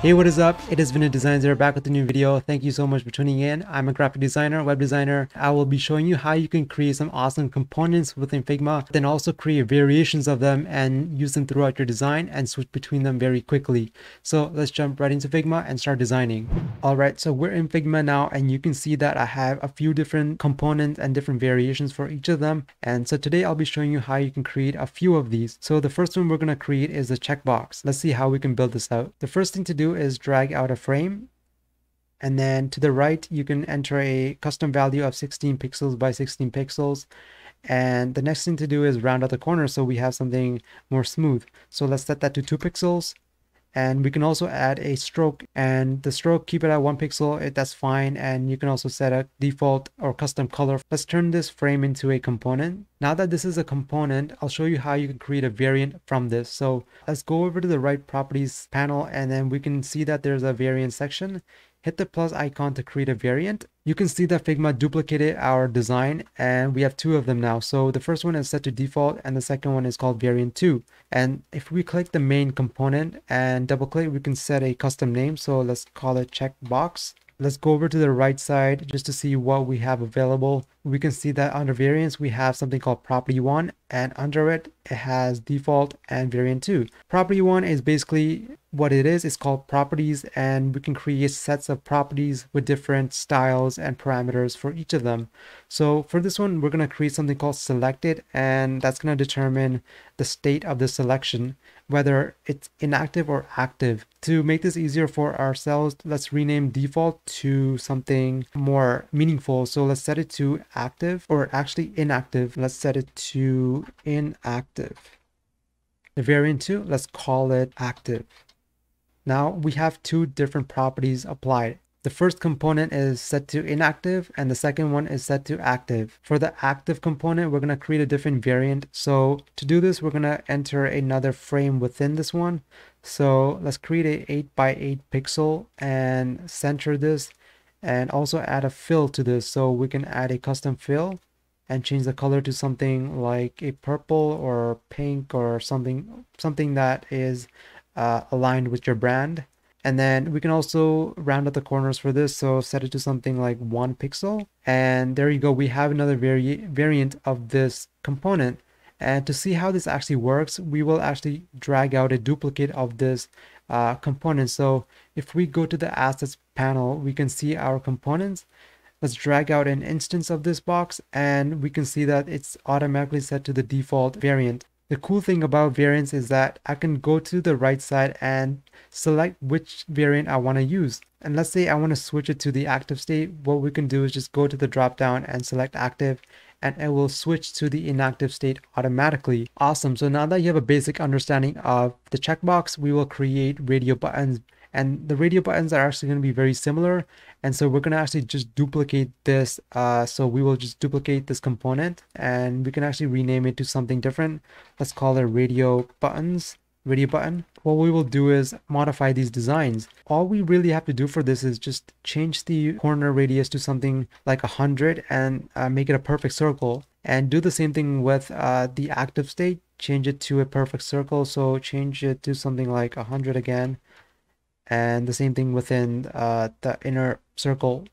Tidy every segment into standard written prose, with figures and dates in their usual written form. Hey, what is up? It is Vinit Designs here, back with a new video. Thank you so much for tuning in. I'm a graphic designer, web designer. I will be showing you how you can create some awesome components within Figma, then also create variations of them and use them throughout your design and switch between them very quickly. So let's jump right into Figma and start designing. All right, so we're in Figma now, and you can see that I have a few different components and different variations for each of them. And so today I'll be showing you how you can create a few of these. So the first one we're gonna create is a checkbox. Let's see how we can build this out. The first thing to do is drag out a frame, and then to the right you can enter a custom value of 16 pixels by 16 pixels. And the next thing to do is round out the corner so we have something more smooth. So let's set that to 2 pixels, and we can also add a stroke, and the stroke, keep it at 1 pixel, that's fine. And you can also set a default or custom color. Let's turn this frame into a component. Now that this is a component, I'll show you how you can create a variant from this. So let's go over to the right properties panel, and then we can see that there's a variant section. Hit the plus icon to create a variant. You can see that Figma duplicated our design, and we have two of them now. So the first one is set to default, and the second one is called variant 2. And if we click the main component and double click, we can set a custom name. So let's call it checkbox. Let's go over to the right side just to see what we have available. We can see that under variants, we have something called property 1, and under it, it has default and variant 2. Property 1 is basically what it is. It's called properties, and we can create sets of properties with different styles and parameters for each of them. So for this one, we're going to create something called selected, and that's going to determine the state of the selection, whether it's inactive or active. To make this easier for ourselves, let's rename default to something more meaningful. So let's set it to active, or actually inactive. Let's set it to inactive. The variant 2, let's call it active. Now we have two different properties applied. The first component is set to inactive, and the second one is set to active. For the active component, we're going to create a different variant. So to do this, we're going to enter another frame within this one. So let's create a 8 by 8 pixel and center this, and also add a fill to this. So we can add a custom fill and change the color to something like a purple or pink or something that is aligned with your brand. And then we can also round out the corners for this, so set it to something like 1 pixel. And there you go, we have another variant of this component. And to see how this actually works, we will actually drag out a duplicate of this component. So if we go to the assets panel, we can see our components. Let's drag out an instance of this box, and we can see that it's automatically set to the default variant. The cool thing about variants is that I can go to the right side and select which variant I want to use. And let's say I want to switch it to the active state. What we can do is just go to the drop down and select active, and it will switch to the inactive state automatically. Awesome. So now that you have a basic understanding of the checkbox, we will create radio buttons. And the radio buttons are actually going to be very similar. And so we're going to actually just duplicate this. So we will just duplicate this component, and we can actually rename it to something different. Let's call it radio button. What we will do is modify these designs. All we really have to do for this is just change the corner radius to something like 100 and make it a perfect circle. And do the same thing with the active state. Change it to a perfect circle. So change it to something like 100 again. And the same thing within the inner circle,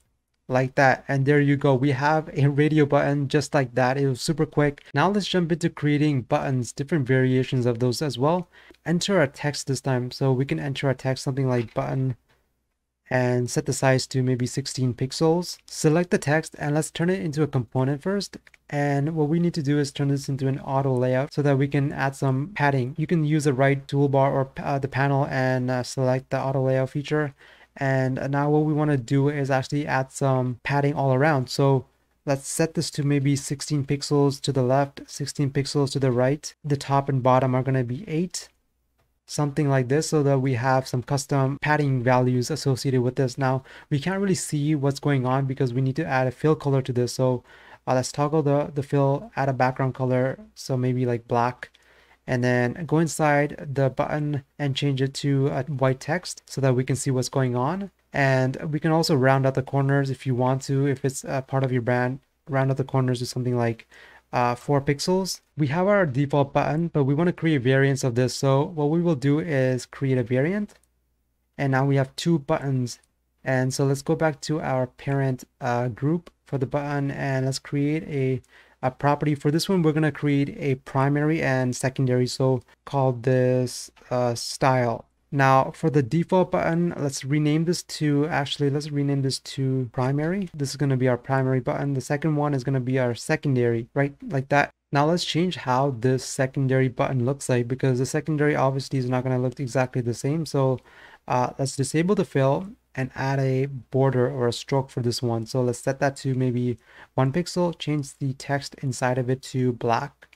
like that. And there you go, we have a radio button just like that. It was super quick. Now let's jump into creating buttons, different variations of those as well. Enter a text this time. So we can enter a text, something like button, and set the size to maybe 16 pixels. Select the text, and let's turn it into a component first. And what we need to do is turn this into an auto layout so that we can add some padding. You can use the right toolbar or the panel and select the auto layout feature. And now what we want to do is actually add some padding all around. So let's set this to maybe 16 pixels to the left, 16 pixels to the right. The top and bottom are going to be 8. Something like this, so that we have some custom padding values associated with this. Now we can't really see what's going on because we need to add a fill color to this. So let's toggle the fill, add a background color, so maybe like black, and then go inside the button and change it to a white text so that we can see what's going on. And we can also round out the corners if you want to. If it's a part of your brand, round out the corners to something like 4 pixels. We have our default button, but we want to create variants of this. So what we will do is create a variant, and now we have two buttons. And so let's go back to our parent group for the button, and let's create a property for this one. We're going to create a primary and secondary, so call this style. Now for the default button, let's rename this to, actually let's rename this to primary. This is going to be our primary button. The second one is going to be our secondary, right? Like that. Now let's change how this secondary button looks like, because the secondary obviously is not going to look exactly the same. So let's disable the fill and add a border or a stroke for this one. So let's set that to maybe 1 pixel, change the text inside of it to black,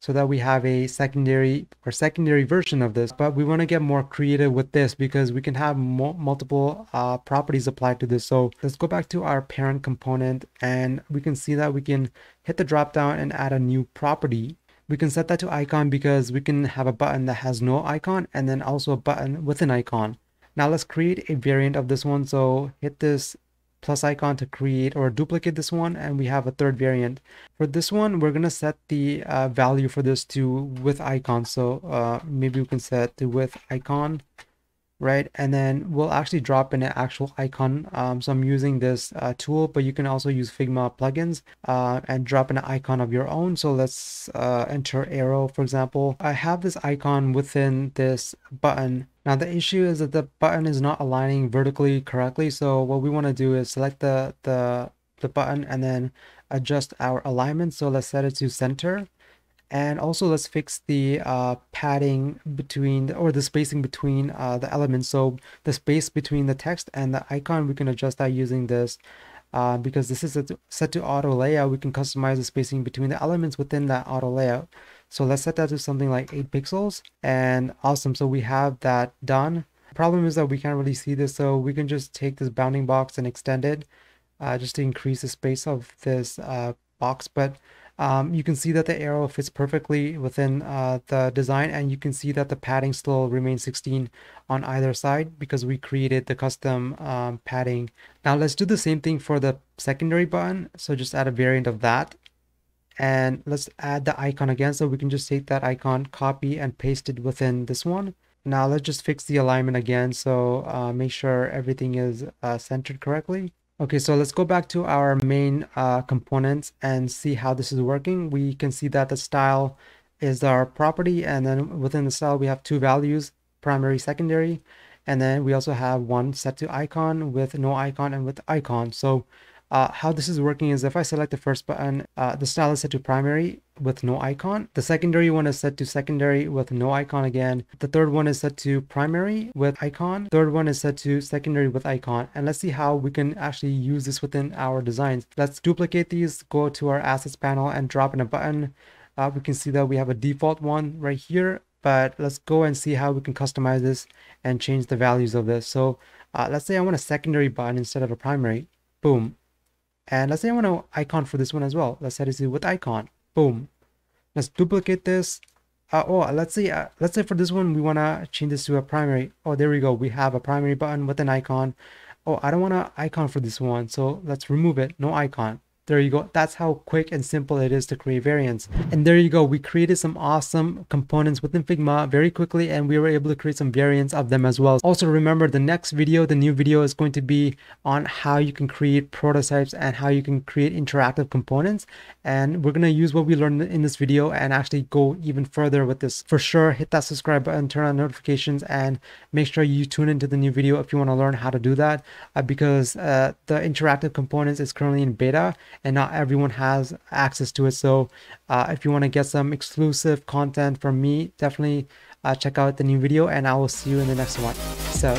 so that we have a secondary version of this. But we want to get more creative with this, because we can have multiple properties applied to this. So let's go back to our parent component, and we can see that we can hit the drop down and add a new property. We can set that to icon, because we can have a button that has no icon and then also a button with an icon. Now let's create a variant of this one. So hit this plus icon to create or duplicate this one, and we have a third variant. For this one, we're going to set the value for this to with icon. So maybe we can set to with icon, right? And then we'll actually drop in an actual icon. So I'm using this tool, but you can also use Figma plugins and drop in an icon of your own. So let's enter arrow, for example. I have this icon within this button. Now the issue is that the button is not aligning vertically correctly. So what we want to do is select the button and then adjust our alignment. So let's set it to center, and also let's fix the padding between, or the spacing between the elements. So the space between the text and the icon, we can adjust that using this. Because this is set to auto layout, we can customize the spacing between the elements within that auto layout. So let's set that to something like 8 pixels, and awesome. So we have that done. The problem is that we can't really see this. So we can just take this bounding box and extend it just to increase the space of this box. But you can see that the arrow fits perfectly within the design, and you can see that the padding still remains 16 on either side because we created the custom padding. Now let's do the same thing for the secondary button. So just add a variant of that. And let's add the icon again. So we can just take that icon, copy and paste it within this one. Now let's just fix the alignment again. So make sure everything is centered correctly. Okay, so let's go back to our main components and see how this is working. We can see that the style is our property, and then within the style we have two values, primary, secondary. And then we also have one set to icon, with no icon, and with icon. So how this is working is if I select the first button, the style is set to primary with no icon. The secondary one is set to secondary with no icon again. The third one is set to primary with icon. Third one is set to secondary with icon. And let's see how we can actually use this within our designs. Let's duplicate these, go to our assets panel and drop in a button. We can see that we have a default one right here, but let's go and see how we can customize this and change the values of this. So let's say I want a secondary button instead of a primary. Boom. And let's say I want an icon for this one as well. Let's set it to with icon. Boom. Let's duplicate this. Let's say for this one, we want to change this to a primary. Oh, there we go. We have a primary button with an icon. Oh, I don't want an icon for this one. So let's remove it. No icon. There you go. That's how quick and simple it is to create variants. And there you go. We created some awesome components within Figma very quickly, and we were able to create some variants of them as well. Also remember, the next video, the new video is going to be on how you can create prototypes and how you can create interactive components. And we're going to use what we learned in this video and actually go even further with this. For sure, hit that subscribe button, turn on notifications, and make sure you tune into the new video if you want to learn how to do that, because the interactive components is currently in beta, and not everyone has access to it. So if you want to get some exclusive content from me, definitely check out the new video, and I will see you in the next one. So